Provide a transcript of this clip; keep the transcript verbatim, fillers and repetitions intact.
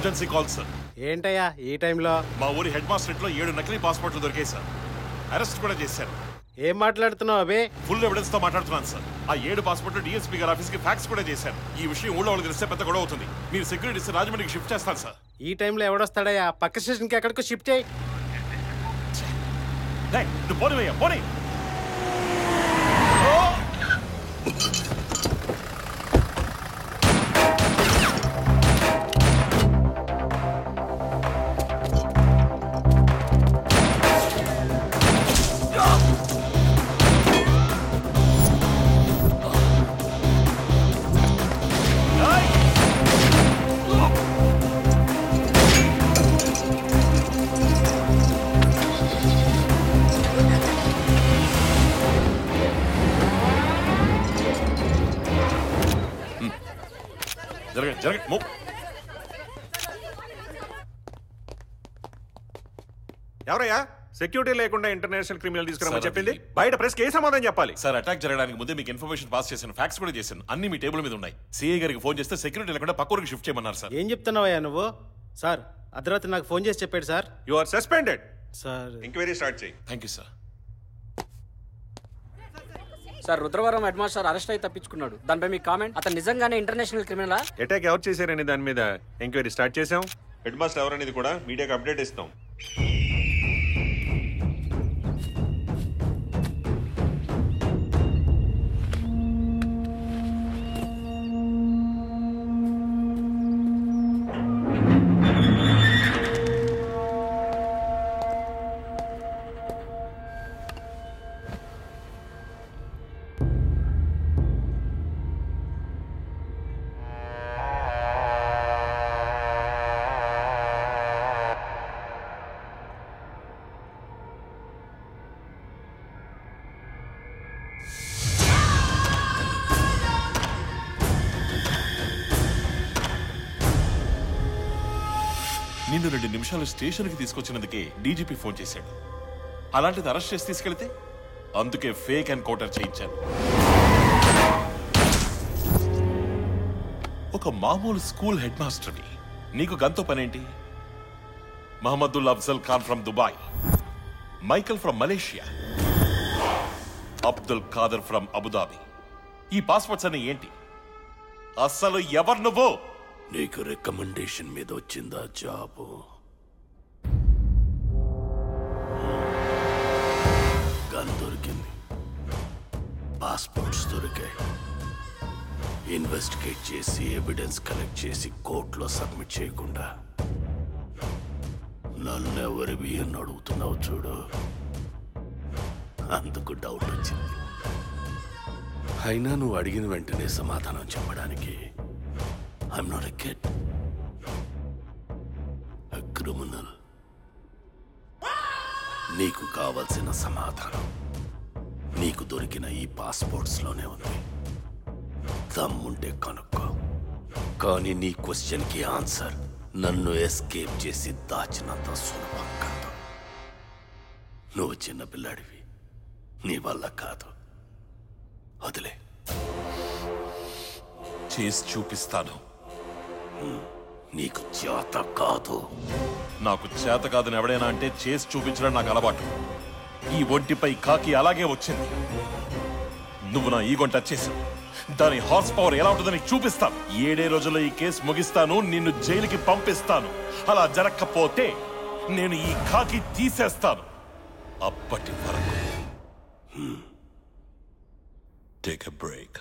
Emergency call sir. ఏంటయ్యా ఈ టైంలో? మా ఊరి హెడ్ మాస్టర్ లో ఏడు నకిలీ పాస్పోర్ట్లు దొరికాయి సార్. అరెస్ట్ కూడా చేశారు. ఏం మాట్లాడుతున్నావు అబే? ఫుల్ ఎవిడెన్స్ తో మాట్లాడుతున్నాను సార్. ఆ ఏడు పాస్పోర్ట్లు డిఎస్పీ గారి ఆఫీస్ కి ఫ్యాక్స్ కూడా చేశారు. ఈ విషయం ఊళ్ళో వాళ్ళకి తెలిస్తే పెద్ద గొడవ అవుతుంది. మీరు సెక్యూరిటీ రాజమండ్రికి షిఫ్ట్ చేస్తాను సార్. ఈ టైంలో ఎవడొస్తాడయ్యా? పక్క స్టేషన్కి ఎక్కడికి షిఫ్ట్ చేయి. పోనీవయ్యా పోనీ. ఎవరయ్యా సెక్యూరిటీ లేకుండా ఇంటర్నేషనల్ క్రిమినల్ తీసుకురామని చెప్పింది? బయట ప్రెస్ కి ఏ సమాధానం చెప్పాలి సార్? అటాక్ జరగడానికి ముందే మీకు ఇన్ఫర్మేషన్ పాస్ చేశాను, ఫ్యాక్స్ కూడా చేశాను, అన్ని మీ టేబుల్ మీద ఉన్నాయి. సిఐ గారికి ఫోన్ చేస్తే సెక్యూరిటీ లేకుండా పక్కకి షిఫ్ట్ చేయమన్నారు సార్. ఏం చెప్తున్నావయ్యా నువ్వు? సార్ అర్ధరాత్రి నాకు ఫోన్ చేసి చెప్పాడు sir. You are suspended sir. Enquiry start చేయి. Thank you sir. Sir Rudravaram headmaster arrest అయి తప్పించుకున్నాడు, దానిపై మీ కామెంట్. అతను నిజంగానే ఇంటర్నేషనల్ క్రిమినల్? అటాక్ ఎవరు చేశారని దాని మీద ఎంక్వైరీ స్టార్ట్ చేసాం. హెడ్ మాస్టర్ ఎవరనేది కూడా మీడియాకి అప్డేట్ ఇస్తాం. నిన్ను రెండు నిమిషాలు స్టేషన్కి తీసుకొచ్చినందుకే డీజీపీ ఫోన్ చేశాడు. అలాంటిది అరెస్ట్ చేసి తీసుకెళ్తే? అందుకే ఫేక్ ఎన్కౌంటర్ చేయించాను. ఒక మామూలు స్కూల్ హెడ్ మాస్టర్ని నీకు గంతో పనేంటి? Mohammadul Afzal Khan from Dubai, Michael from Malaysia, Abdul Khader from Abu Dhabi. ఈ పాస్పోర్ట్స్ అన్నీ ఏంటి? అస్సలు ఎవరు నువ్వు? నీకు రికమెండేషన్ మీద వచ్చిందా జాబు? గన్ దొరికింది, పాస్పోర్ట్స్ దొరికాయి. ఇన్వెస్టిగేట్ చేసి ఎవిడెన్స్ కలెక్ట్ చేసి కోర్టులో సబ్మిట్ చేయకుండా నన్ను ఎవరివి అని అడుగుతున్నావు చూడు, అందుకు డౌట్ వచ్చింది. అయినా నువ్వు అడిగిన వెంటనే సమాధానం చెప్పడానికి I'm not a kid, a criminal. నీకు కావాల్సిన సమాధానం నీకు దొరికిన ఈ పాస్పోర్ట్స్లోనే ఉంది. దమ్ముంటే కనుక్కో. కానీ నీ క్వశ్చన్కి ఆన్సర్ నన్ను ఎస్కేప్ చేసి దాచినంత సులభం కాదు. నువ్వు చిన్నపిల్లాడివి, నీ వల్ల కాదు. వదిలే. చేసి చూపిస్తాను. నీకు చేత కాదు. నాకు చేత కాదని ఎవడైనా అంటే చేసి చూపించడం నాకు అలవాటు. ఈ ఒంటిపై కాకి అలాగే వచ్చింది. నువ్వు నా ఈ గొంట చేసావు, దాని హార్స్ పవర్ ఎలా ఉంటుందని చూపిస్తాను. ఏడే రోజుల్లో ఈ కేసు ముగిస్తాను, నిన్ను జైలుకి పంపిస్తాను. అలా జరగకపోతే నేను ఈ కాకి తీసేస్తాను. అప్పటి వరకు టేక్ ఎ బ్రేక్.